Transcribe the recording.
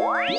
What?